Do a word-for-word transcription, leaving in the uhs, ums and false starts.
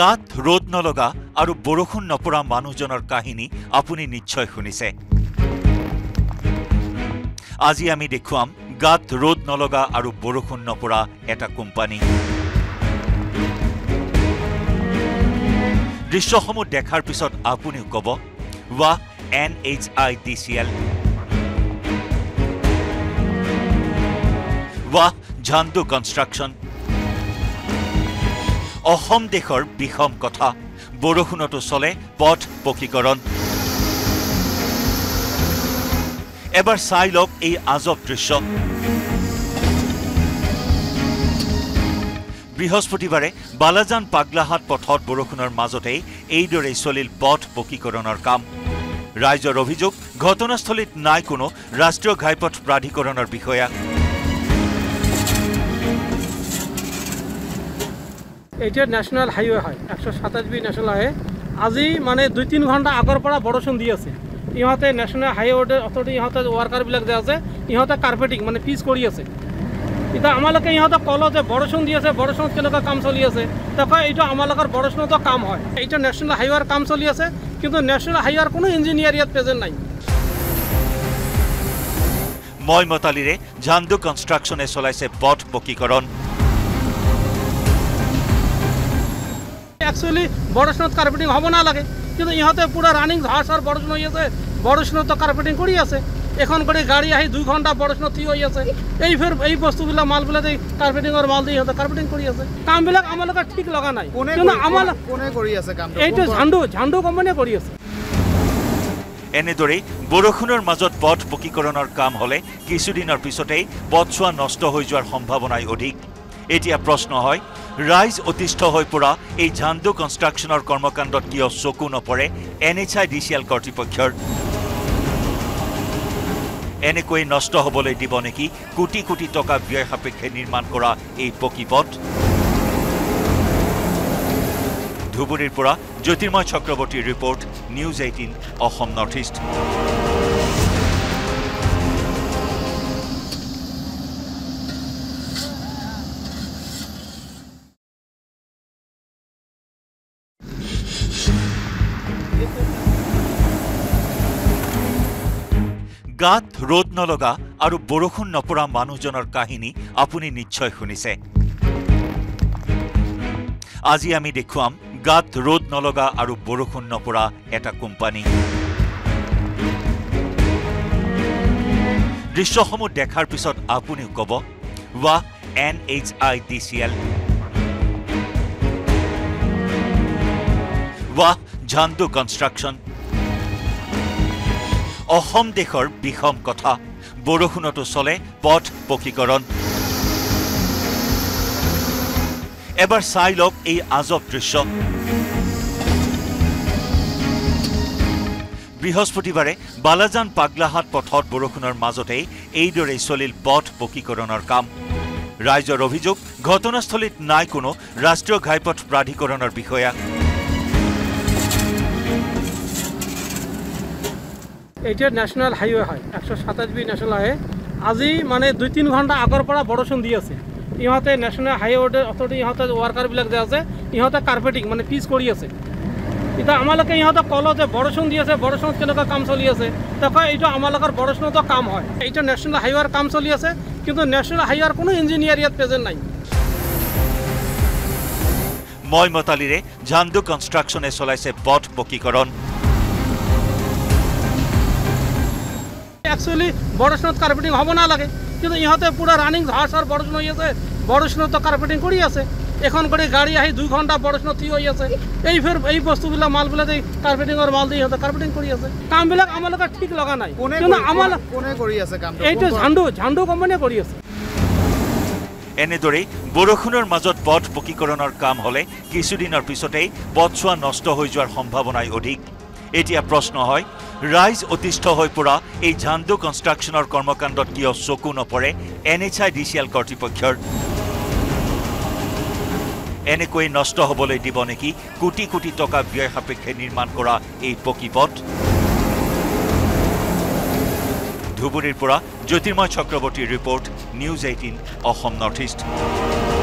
गात रोद नलगा और बरखुण नपरा मानुजनर कहानी आपुनी निश्चय शुनिसे। आजि आमी देखुआम गात रोद नलगा और बरखुण नपरा एटा कोम्पानी। दृश्यसमूह देखार पिছত आपुनिओ कब वाह N H I D C L, वाह झांडू कन्स्ट्रक्शन। अहोम देशर विषम कथा बरखुणतो चले पथ पक्कीकरण। एबार चाइ लওক এই আজব দৃশ্য। बृहस्पतिबारे बालाजान पागलाहाट पथत बरखुणर माजते এইদৰে চলিল पथ পক্कीকৰণৰ কাম। ৰাইজৰ অভিযোগ ঘটনাস্থলীত নাই কোনো ৰাষ্ট্ৰীয় ঘাইপথ প্ৰাধিকৰণৰ বিষয়া। एटा नेशनल हाईवे है एक सौ सत्ताईस बी नेशनल हाईवे आज मानने दुई तीन घंटा आगर पर बरसुण दी आसे। इहते नेशनल हाईवे अथरिटी इहते वार्कारबिलक जे आसे इहते कार्पेटिंग मानने पिच करी आसे। इटा आमालोके इहते कल जे बरसुण दी आसे बरसुण केनेका काम चलि आसे तका एटा आमालोकर बरसुणतो काम हय। एटा नेशनल हाईवेर काम चलि आसे किन्तु नेशनल हाईवेर कोनो इंजिनियर इयात प्रेजेंट नाइ। मय मतालिरे झांडू कन्स्ट्रक्शने चलाइसे पथ पक्कीकरण। एक्चुअली बरसुणत कार्पेटिंग हम ना लगे किन्तु इहते पूरा रानिंग घास और बरसुण हो जाए बरसुण तो कार्पेटिंग करी आसे। एखन करे गाड़ी आई दुई घंटा बरसुण थी हो जाए ये फिर ये बस्तुबिला मालबिला कार्पेटिंग और माल दी इहते कार्पेटिंग करी आसे। कामबिलाक आमार लोकर ठीक लगा नाइ किन्तु आमार कोने करी आसे कामटा एटा झांडू झांडू कोम्पानीये करी आसे। एनेदरे बरखुणर मजत पथ पक्कीकरणर काम हले किछुदिনৰ पिछतेই पथसुवा नष्ट হৈ যোৱাৰ সম্ভাৱনাই অধিক। एटिया प्रश्न है राइज अतिष्ठ हो पड़ा झांडू कन्स्ट्रक्शनर कर्मकांड क्यों चकु नपरे N H I D C L कर्तृपक्षर। एनेक नष्ट हबले दिब नेकि कोटी कोटी टका व्यय सापेक्षे निर्माण करा ए पक्कीपथ। धुबुरीर परा ज्योतिर्मय चक्रवर्ती रिपोर्ट न्यूज अठारह असम नर्थ इस्ट। गात रोद नलगा और बरखुण नपरा मानुजनर कहानी आपुनी निश्चय शुनिसे। आजि आमी देखुआम गात रोद नलगा और बरखुण नपरा एटा कोम्पानी। दृश्यसमूह देखार पिছত आपुनिओ कब वाह N H I D C L, वाह झांडू कन्स्ट्रक्शन। अहोम देशर विषम कथा बरखुणतो चले पथ पक्कीकरण। एबार चाइ लওক এই আজব দৃশ্য। बृहस्पतिबारे बालाजान पागलाहाट पथत बरखुणर माजतेই এইদৰে চলিল पथ पक्कीकरणर काम। ৰাইজৰ অভিযোগ ঘটনাস্থলীত নাই কোনো ৰাষ্ট্ৰীয় ঘাইপথ প্ৰাধিকৰণৰ বিষয়া। एटा नेशनल हाईवे है एक सौ सत्ताईस बी नेशनल हाईवे आज मानने दुई तीन घंटा आगर पर बरसुण दी आसे। इहते नेशनल हाईवे अथरिटी इहते वार्कारबिलक जे आसे इहते कार्पेटिंग मानने पिच करी आसे। इटा आमालोके इहते कल जे बरसुण दी आसे बरसुण केनेका काम चलि आसे तका एटा आमालोकर बरसुण तो काम हय। एटा नेशनल हाईवेर काम चलि आसे किन्तु नेशनल हाईवेर कोनो इंजिनियर इयात प्रेजेंट नाइ। मय मतालिरे झांडू कन्स्ट्रक्शने चलाइसे पथ पक्कीकरण। एक्चुअली बरसुण कार्पेटिंग हम ना लगे किन्तु इहते पूरा रानिंग घास और बरसुण हो जाए बरसुण तो कार्पेटिंग करी आसे। एखन करे गाड़ी आई दुई घंटा बरसुण थी हो जाए ये फिर ये बस्तुबिला मालबिला कार्पेटिंग और माल दी इहते कार्पेटिंग करी आसे। कामबिलाक आमार लोकर ठीक लगा नाइ किन्तु आमार कोने करी आसे कामटा एटा झांडू झांडू कोम्पानीये करी आसे। एनेदरे बरखुणर मजत पथ पक्कीकरणर काम हले किछुदिনৰ पिछतेই पथसुवा नष्ट হৈ যোৱাৰ সম্ভাৱনাই অধিক। एटिया प्रश्न है राइज अतिष्ठ हो पड़ा झांडू कन्स्ट्रक्शनर कर्मकांड क्यों चकु नपरे N H I D C L कर्तृपक्षर। एनेक नष्ट हबले दिब नेकि कोटी कोटी टका व्यय सापेक्षे निर्माण करा ए पक्कीपथ। धुबुरीर परा ज्योतिर्मय चक्रवर्ती रिपोर्ट न्यूज अठारह असम नर्थ इस्ट।